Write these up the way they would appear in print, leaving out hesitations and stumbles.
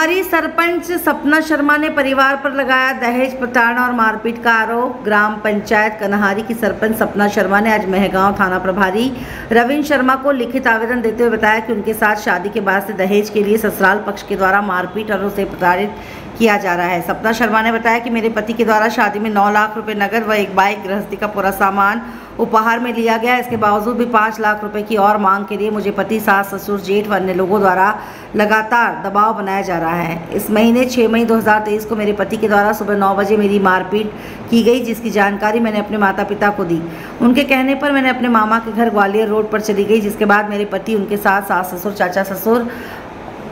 कन्हारी सरपंच सपना शर्मा ने परिवार पर लगाया दहेज प्रताड़ना और मारपीट का आरोप। ग्राम पंचायत कन्हारी की सरपंच सपना शर्मा ने आज महगांव थाना प्रभारी रविंद्र शर्मा को लिखित आवेदन देते हुए बताया कि उनके साथ शादी के बाद से दहेज के लिए ससुराल पक्ष के द्वारा मारपीट और उसे प्रताड़ित किया जा रहा है। सपना शर्मा ने बताया कि मेरे पति के द्वारा शादी में 9 लाख रुपए नगद व एक बाइक, गृहस्थी का पूरा सामान उपहार में लिया गया। इसके बावजूद भी 5 लाख रुपए की और मांग के लिए मुझे पति, सास, ससुर, जेठ व अन्य लोगों द्वारा लगातार दबाव बनाया जा रहा है। इस महीने 6 मई 2023 को मेरे पति के द्वारा सुबह 9 बजे मेरी मारपीट की गई, जिसकी जानकारी मैंने अपने माता पिता को दी। उनके कहने पर मैंने अपने मामा के घर ग्वालियर रोड पर चली गई, जिसके बाद मेरे पति, उनके साथ सास ससुर, चाचा ससुर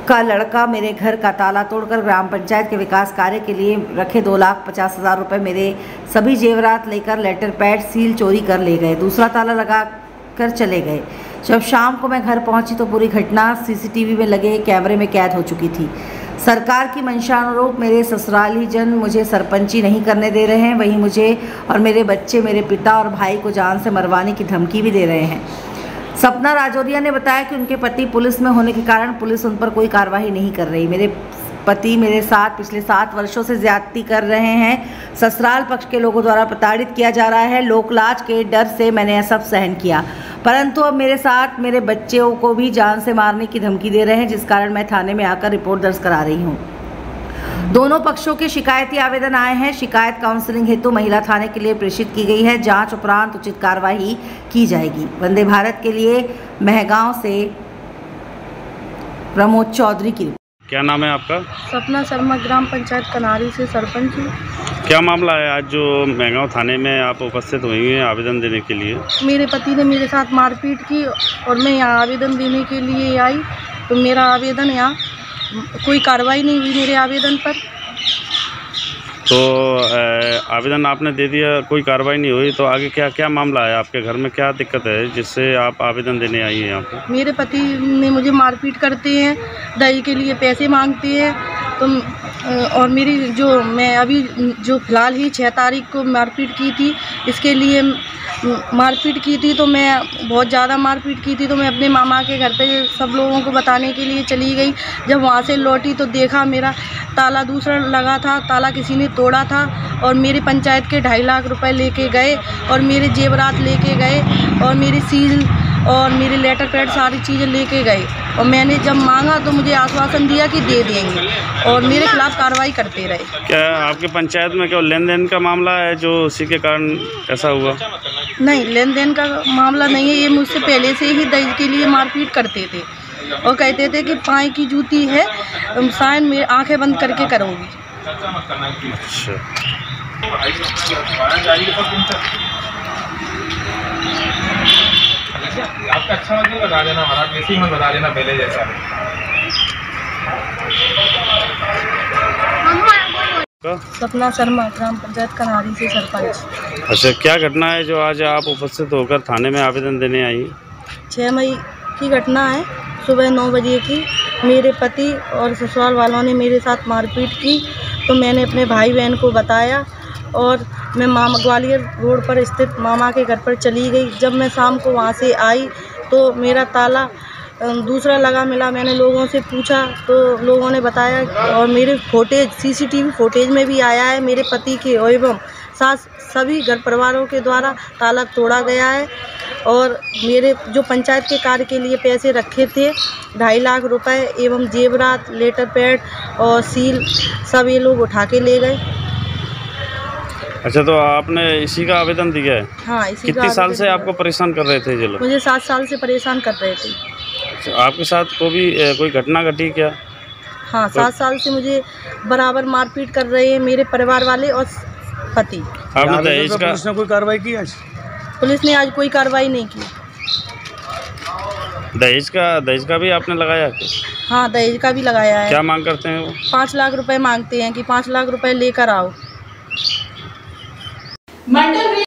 का लड़का मेरे घर का ताला तोड़कर ग्राम पंचायत के विकास कार्य के लिए रखे 2,50,000 रुपये, मेरे सभी जेवरात लेकर लेटर पैड, सील चोरी कर ले गए, दूसरा ताला लगा कर चले गए। जब शाम को मैं घर पहुंची तो पूरी घटना सीसीटीवी में लगे कैमरे में कैद हो चुकी थी। सरकार की मंशानुरूप मेरे ससुराली जन मुझे सरपंची नहीं करने दे रहे हैं, वहीं मुझे और मेरे बच्चे, मेरे पिता और भाई को जान से मरवाने की धमकी भी दे रहे हैं। सपना राजौरिया ने बताया कि उनके पति पुलिस में होने के कारण पुलिस उन पर कोई कार्रवाई नहीं कर रही। मेरे पति मेरे साथ पिछले 7 वर्षों से ज्यादती कर रहे हैं। ससुराल पक्ष के लोगों द्वारा प्रताड़ित किया जा रहा है। लोकलाज के डर से मैंने यह सब सहन किया, परंतु अब मेरे साथ मेरे बच्चों को भी जान से मारने की धमकी दे रहे हैं, जिस कारण मैं थाने में आकर रिपोर्ट दर्ज करा रही हूँ। दोनों पक्षों के शिकायती आवेदन आए हैं। शिकायत काउंसलिंग हेतु महिला थाने के लिए प्रेषित की गई है। जांच उपरांत उचित कार्रवाई की जाएगी। वंदे भारत के लिए महगांव से प्रमोद चौधरी की। क्या नाम है आपका? सपना शर्मा, ग्राम पंचायत कनारी से सरपंच। क्या मामला है आज जो महगांव थाने में आप उपस्थित हुई हैं आवेदन देने के लिए? मेरे पति ने मेरे साथ मारपीट की और मैं यहाँ आवेदन देने के लिए आई तो मेरा आवेदन यहाँ कोई कार्रवाई नहीं हुई मेरे आवेदन पर। तो आवेदन आपने दे दिया, कोई कार्रवाई नहीं हुई, तो आगे क्या क्या मामला है? आपके घर में क्या दिक्कत है जिससे आप आवेदन देने आई हैं यहाँ पर? मेरे पति ने मुझे मारपीट करते हैं, दहेज के लिए पैसे मांगते हैं तो, और मेरी जो मैं अभी जो फिलहाल ही 6 तारीख को मारपीट की थी, इसके लिए मारपीट की थी तो मैं बहुत ज़्यादा मारपीट की थी तो मैं अपने मामा के घर पे सब लोगों को बताने के लिए चली गई। जब वहाँ से लौटी तो देखा मेरा ताला दूसरा लगा था, ताला किसी ने तोड़ा था और मेरे पंचायत के 2.5 लाख रुपए लेके गए और मेरे जेवरात लेके गए और मेरी सील और मेरे लेटर पैड सारी चीज़ें लेके गए। और मैंने जब मांगा तो मुझे आश्वासन दिया कि दे देंगे और मेरे खिलाफ कार्रवाई करते रहे। क्या आपके पंचायत में क्या लेन देन का मामला है जो उसी के कारण ऐसा हुआ? नहीं, लेन देन का मामला नहीं है। ये मुझसे पहले से ही दहेज के लिए मारपीट करते थे और कहते थे कि पाए की जूती है, साइन मेरी आंखें बंद करके करूँगी। आपका अच्छा मत बता देना, हमारा बेसी मत बता देना पहले जैसा। सपना शर्मा, ग्राम पंचायत कन्हारी से सरपंच। अच्छा, क्या घटना है जो आज आप उपस्थित होकर थाने में आवेदन देने आई? 6 मई की घटना है, सुबह 9 बजे की। मेरे पति और ससुराल वालों ने मेरे साथ मारपीट की तो मैंने अपने भाई बहन को बताया और मैं मामा ग्वालियर रोड पर स्थित मामा के घर पर चली गई। जब मैं शाम को वहाँ से आई तो मेरा ताला दूसरा लगा मिला। मैंने लोगों से पूछा तो लोगों ने बताया और मेरे फोटेज सीसीटीवी फुटेज में भी आया है। मेरे पति के एवं साथ सभी घर परिवारों के द्वारा ताला तोड़ा गया है और मेरे जो पंचायत के कार्य के लिए पैसे रखे थे 2.5 लाख रुपए एवं जेवरात, लेटर पैड और सील सब ये लोग उठा के ले गए। अच्छा, तो आपने इसी का आवेदन दिया है? हाँ, इसी। कितने साल से आपको परेशान कर रहे थे ये लोग? मुझे 7 साल से परेशान कर रहे थे। अच्छा, आपके साथ कोई घटना घटी क्या? हाँ, 7 साल से मुझे बराबर मारपीट कर रहे हैं मेरे परिवार वाले और पति। आपने दहेज का पुलिस ने कोई कार्रवाई की? आज पुलिस ने आज कोई कार्रवाई नहीं की। दहेज का भी आपने लगाया? हाँ, दहेज का भी लगाया है। क्या मांग करते हैं वो? 5 लाख रुपए मांगते हैं कि 5 लाख रुपए लेकर आओ।